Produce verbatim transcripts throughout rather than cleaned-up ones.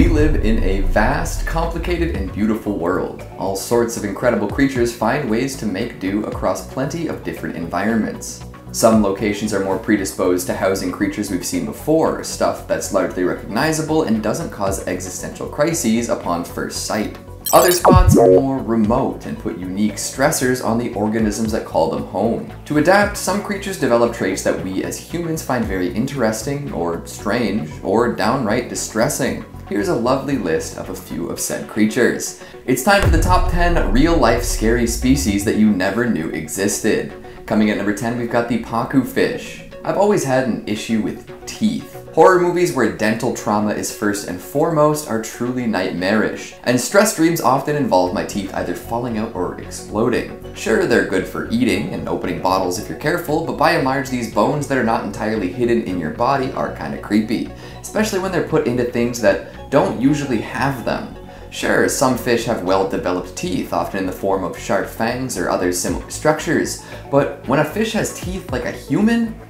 We live in a vast, complicated, and beautiful world. All sorts of incredible creatures find ways to make do across plenty of different environments. Some locations are more predisposed to housing creatures we've seen before, stuff that's largely recognizable and doesn't cause existential crises upon first sight. Other spots are more remote and put unique stressors on the organisms that call them home. To adapt, some creatures develop traits that we as humans find very interesting, or strange, or downright distressing. Here's a lovely list of a few of said creatures. It's time for the top ten real-life scary species that you never knew existed. Coming at number ten, we've got the pacu fish. I've always had an issue with teeth. Horror movies where dental trauma is first and foremost are truly nightmarish, and stress dreams often involve my teeth either falling out or exploding. Sure, they're good for eating and opening bottles if you're careful, but by and large these bones that are not entirely hidden in your body are kinda creepy, especially when they're put into things that don't usually have them. Sure, some fish have well-developed teeth, often in the form of sharp fangs or other similar structures, but when a fish has teeth like a human,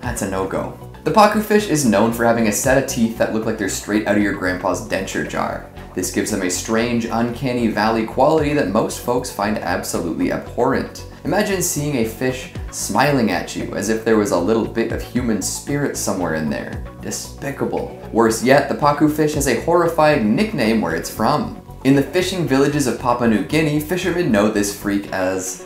that's a no-go. The pacu fish is known for having a set of teeth that look like they're straight out of your grandpa's denture jar. This gives them a strange, uncanny valley quality that most folks find absolutely abhorrent. Imagine seeing a fish smiling at you as if there was a little bit of human spirit somewhere in there. Despicable. Worse yet, the pacu fish has a horrifying nickname where it's from. In the fishing villages of Papua New Guinea, fishermen know this freak as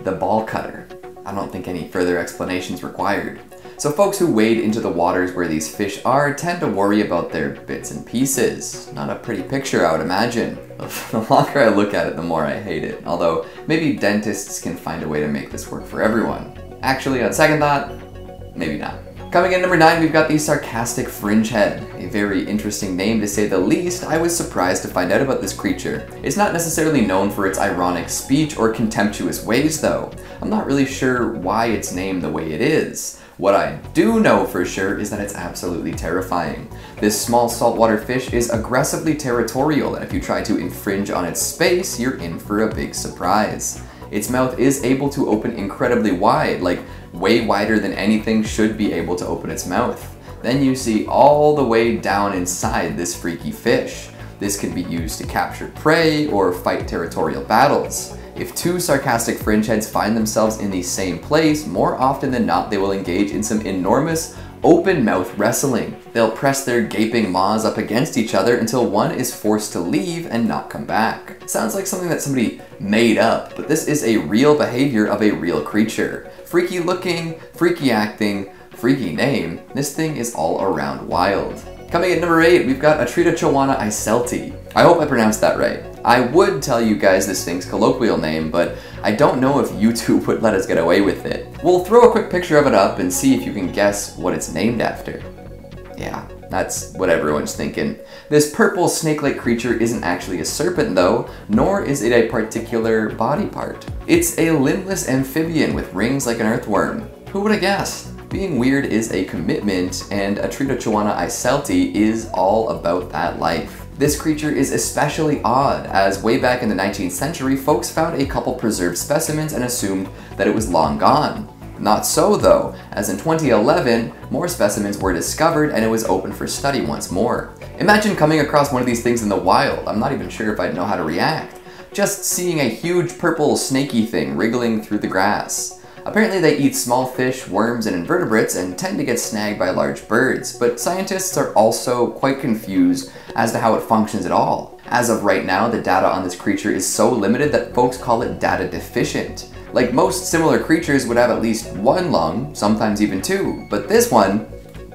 the ball cutter. I don't think any further explanations required. So folks who wade into the waters where these fish are tend to worry about their bits and pieces. Not a pretty picture, I would imagine. The longer I look at it, the more I hate it. Although, maybe dentists can find a way to make this work for everyone. Actually, on second thought, maybe not. Coming in number nine, we've got the Sarcastic Fringehead. A very interesting name to say the least. I was surprised to find out about this creature. It's not necessarily known for its ironic speech or contemptuous ways, though. I'm not really sure why it's named the way it is. What I do know for sure is that it's absolutely terrifying. This small saltwater fish is aggressively territorial, and if you try to infringe on its space, you're in for a big surprise. Its mouth is able to open incredibly wide, like way wider than anything should be able to open its mouth. Then you see all the way down inside this freaky fish. This can be used to capture prey or fight territorial battles. If two sarcastic fringeheads find themselves in the same place, more often than not they will engage in some enormous open-mouth wrestling. They'll press their gaping maws up against each other until one is forced to leave and not come back. Sounds like something that somebody made up, but this is a real behavior of a real creature. Freaky looking, freaky acting, freaky name, this thing is all around wild. Coming at number eight, we've got Atretochoana eiselti. I hope I pronounced that right. I would tell you guys this thing's colloquial name, but I don't know if YouTube would let us get away with it. We'll throw a quick picture of it up and see if you can guess what it's named after. Yeah, that's what everyone's thinking. This purple snake-like creature isn't actually a serpent though, nor is it a particular body part. It's a limbless amphibian with rings like an earthworm. Who would have guessed? Being weird is a commitment, and Atretochoana eiselti is all about that life. This creature is especially odd, as way back in the nineteenth century, folks found a couple preserved specimens and assumed that it was long gone. Not so though, as in twenty eleven, more specimens were discovered and it was open for study once more. Imagine coming across one of these things in the wild. I'm not even sure if I'd know how to react. Just seeing a huge purple snaky thing wriggling through the grass. Apparently they eat small fish, worms, and invertebrates and tend to get snagged by large birds, but scientists are also quite confused as to how it functions at all. As of right now, the data on this creature is so limited that folks call it data deficient. Like most similar creatures would have at least one lung, sometimes even two, but this one,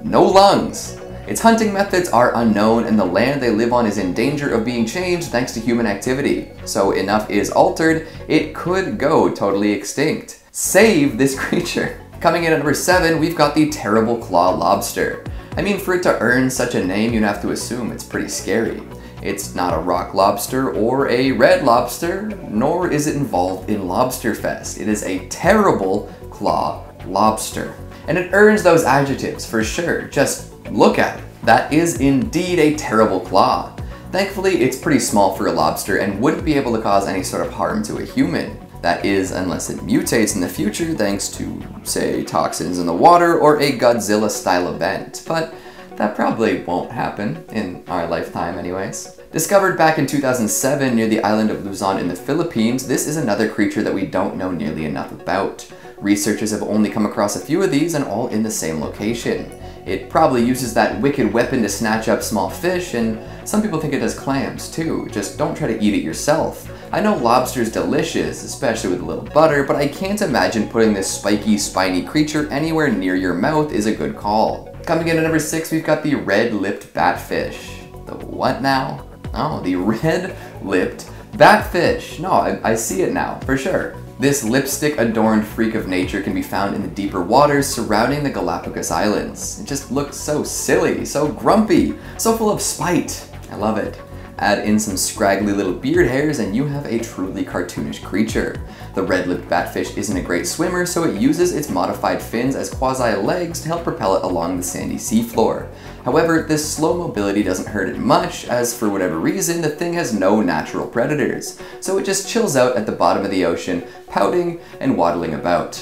no lungs. Its hunting methods are unknown and the land they live on is in danger of being changed thanks to human activity. So enough is altered, it could go totally extinct. Save this creature. Coming in at number seven, we've got the Terrible Claw Lobster. I mean, for it to earn such a name, you'd have to assume it's pretty scary. It's not a rock lobster or a red lobster, nor is it involved in Lobster Fest. It is a terrible claw lobster. And it earns those adjectives for sure. Just look at it. That is indeed a terrible claw. Thankfully, it's pretty small for a lobster and wouldn't be able to cause any sort of harm to a human. That is, unless it mutates in the future thanks to, say, toxins in the water or a Godzilla-style event. But That probably won't happen, in our lifetime anyways. Discovered back in two thousand seven near the island of Luzon in the Philippines, this is another creature that we don't know nearly enough about. Researchers have only come across a few of these and all in the same location. It probably uses that wicked weapon to snatch up small fish, and some people think it does clams too. Just don't try to eat it yourself. I know lobster's delicious, especially with a little butter, but I can't imagine putting this spiky, spiny creature anywhere near your mouth is a good call. Coming in at number six, we've got the red-lipped batfish. The what now? Oh, the red-lipped batfish. No, I, I see it now, for sure. This lipstick-adorned freak of nature can be found in the deeper waters surrounding the Galapagos Islands. It just looks so silly, so grumpy, so full of spite. I love it. Add in some scraggly little beard hairs and you have a truly cartoonish creature. The red-lipped batfish isn't a great swimmer, so it uses its modified fins as quasi-legs to help propel it along the sandy seafloor. However, this slow mobility doesn't hurt it much, as for whatever reason, the thing has no natural predators, so it just chills out at the bottom of the ocean, pouting and waddling about.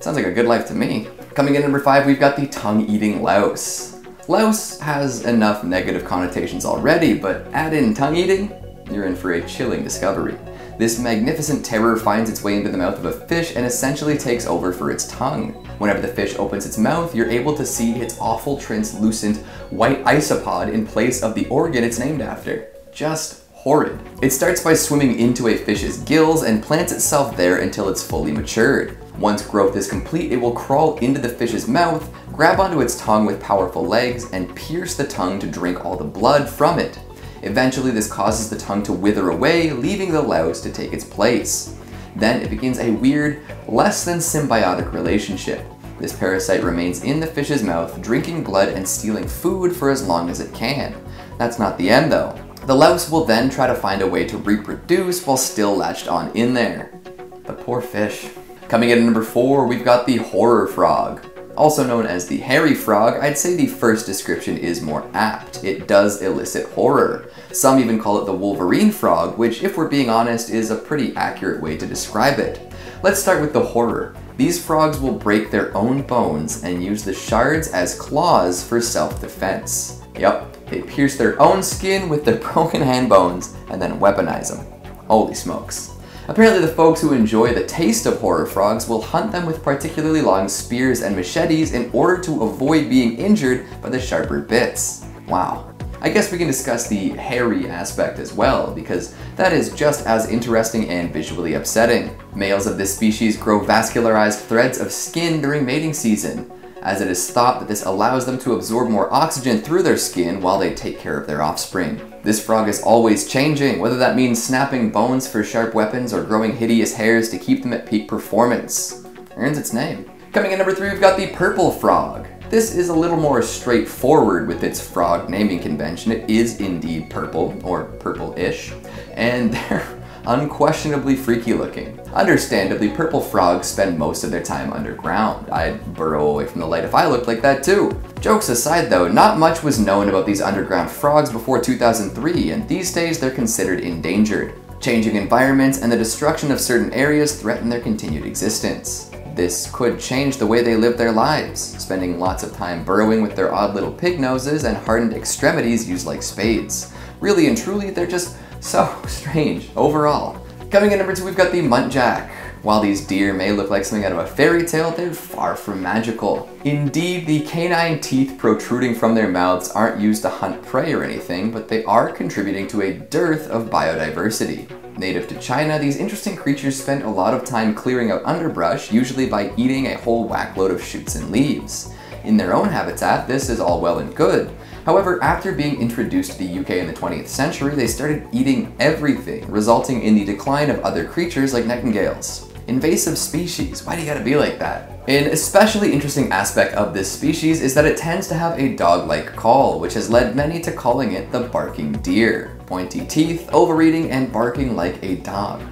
Sounds like a good life to me. Coming in at number five, we've got the tongue-eating louse. Louse has enough negative connotations already, but add in tongue-eating, you're in for a chilling discovery. This magnificent terror finds its way into the mouth of a fish and essentially takes over for its tongue. Whenever the fish opens its mouth, you're able to see its awful translucent white isopod in place of the organ it's named after. Just horrid. It starts by swimming into a fish's gills and plants itself there until it's fully matured. Once growth is complete, it will crawl into the fish's mouth, grab onto its tongue with powerful legs, and pierce the tongue to drink all the blood from it. Eventually, this causes the tongue to wither away, leaving the louse to take its place. Then it begins a weird, less than symbiotic relationship. This parasite remains in the fish's mouth, drinking blood and stealing food for as long as it can. That's not the end though. The louse will then try to find a way to reproduce while still latched on in there. The poor fish. Coming in at number four, we've got the horror frog. Also known as the hairy frog, I'd say the first description is more apt. It does elicit horror. Some even call it the Wolverine frog, which, if we're being honest, is a pretty accurate way to describe it. Let's start with the horror. These frogs will break their own bones and use the shards as claws for self-defense. Yep, they pierce their own skin with their broken hand bones and then weaponize them. Holy smokes. Apparently the folks who enjoy the taste of horror frogs will hunt them with particularly long spears and machetes in order to avoid being injured by the sharper bits. Wow. I guess we can discuss the hairy aspect as well, because that is just as interesting and visually upsetting. Males of this species grow vascularized threads of skin during mating season, as it is thought that this allows them to absorb more oxygen through their skin while they take care of their offspring. This frog is always changing, whether that means snapping bones for sharp weapons or growing hideous hairs to keep them at peak performance. Earns its name. Coming in number three, we've got the purple frog. This is a little more straightforward with its frog naming convention. It is indeed purple, or purple-ish, and they're unquestionably freaky looking. Understandably, purple frogs spend most of their time underground. I'd burrow away from the light if I looked like that too. Jokes aside though, not much was known about these underground frogs before two thousand three, and these days they're considered endangered. Changing environments and the destruction of certain areas threaten their continued existence. This could change the way they live their lives, spending lots of time burrowing with their odd little pig noses and hardened extremities used like spades. Really and truly, they're just so strange overall. Coming in number two, we've got the muntjac. While these deer may look like something out of a fairy tale, they're far from magical. Indeed, the canine teeth protruding from their mouths aren't used to hunt prey or anything, but they are contributing to a dearth of biodiversity. Native to China, these interesting creatures spend a lot of time clearing out underbrush, usually by eating a whole whackload of shoots and leaves. In their own habitat, this is all well and good. However, after being introduced to the U K in the twentieth century, they started eating everything, resulting in the decline of other creatures like nightingales. Invasive species, why do you gotta be like that? An especially interesting aspect of this species is that it tends to have a dog-like call, which has led many to calling it the barking deer. Pointy teeth, overeating, and barking like a dog.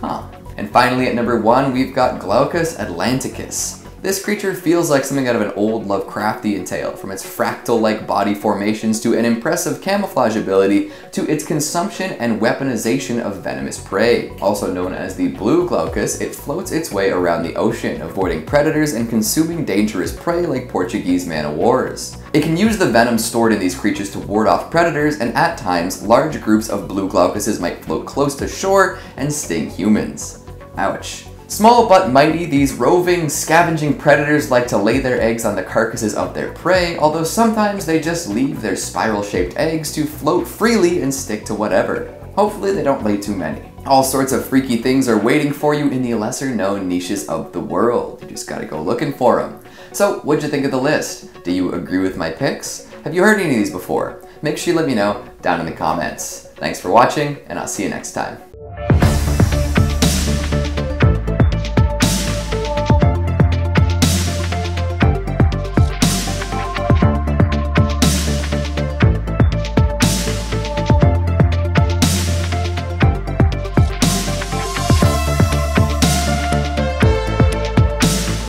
Huh. And finally, at number one, we've got Glaucus atlanticus. This creature feels like something out of an old Lovecraftian tale, from its fractal-like body formations to an impressive camouflage ability to its consumption and weaponization of venomous prey. Also known as the blue glaucus, it floats its way around the ocean, avoiding predators and consuming dangerous prey like Portuguese man o' wars. It can use the venom stored in these creatures to ward off predators, and at times, large groups of blue glaucuses might float close to shore and sting humans. Ouch. Small but mighty, these roving, scavenging predators like to lay their eggs on the carcasses of their prey, although sometimes they just leave their spiral-shaped eggs to float freely and stick to whatever. Hopefully they don't lay too many. All sorts of freaky things are waiting for you in the lesser-known niches of the world. You just gotta go looking for them. So, what'd you think of the list? Do you agree with my picks? Have you heard any of these before? Make sure you let me know down in the comments. Thanks for watching, and I'll see you next time.